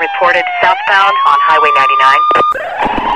reported southbound on Highway 99.